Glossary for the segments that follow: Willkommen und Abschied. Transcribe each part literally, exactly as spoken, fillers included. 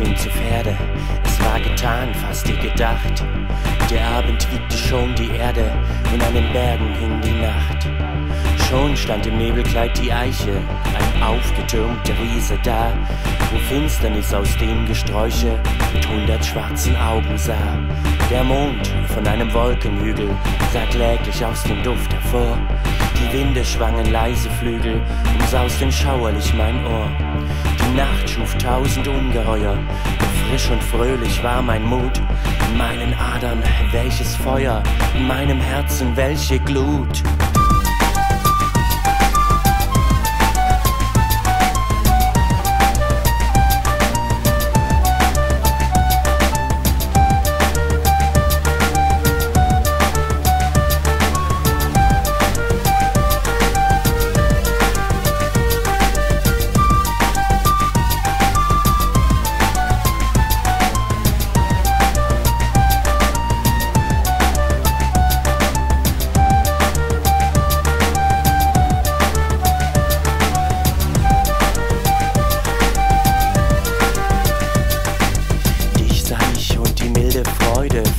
schwingen zu Pferde. Es war getan, fast wie gedacht. Der Abend wiegte schon die Erde, in einen Bergen hing die Nacht. Schon stand im Nebelkleid die Eiche, ein aufgetürmter Riese da, wo Finsternis aus dem Gesträuche mit hundert schwarzen Augen sah. Der Mond von einem Wolkenhügel sah kläglich aus dem Duft hervor. Die Winde schwangen leise Flügel, umsausten schauerlich mein Ohr. Die Nacht schuf tausend Ungeheuer, und frisch und fröhlich war mein Mut. In meinen Adern welches Feuer, in meinem Herzen welche Glut.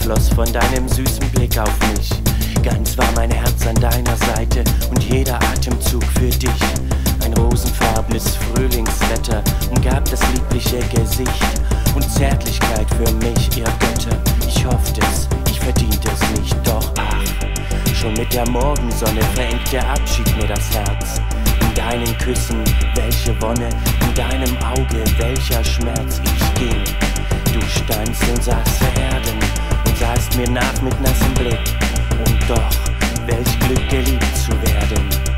Floss von deinem süßen Blick auf mich. Ganz war mein Herz an deiner Seite und jeder Atemzug für dich. Ein rosenfarbenes Frühlingswetter umgab das liebliche Gesicht und Zärtlichkeit für mich, ihr Götter. Ich hoffte es, ich verdiente es nicht, doch ach, schon mit der Morgensonne verengt der Abschied mir das Herz. In deinen Küssen, welche Wonne, in deinem Auge, welcher Schmerz. Ich ging, du standst und saßt vererden, saßt mir nach mit nassem Blick, und doch, welch Glück geliebt zu werden.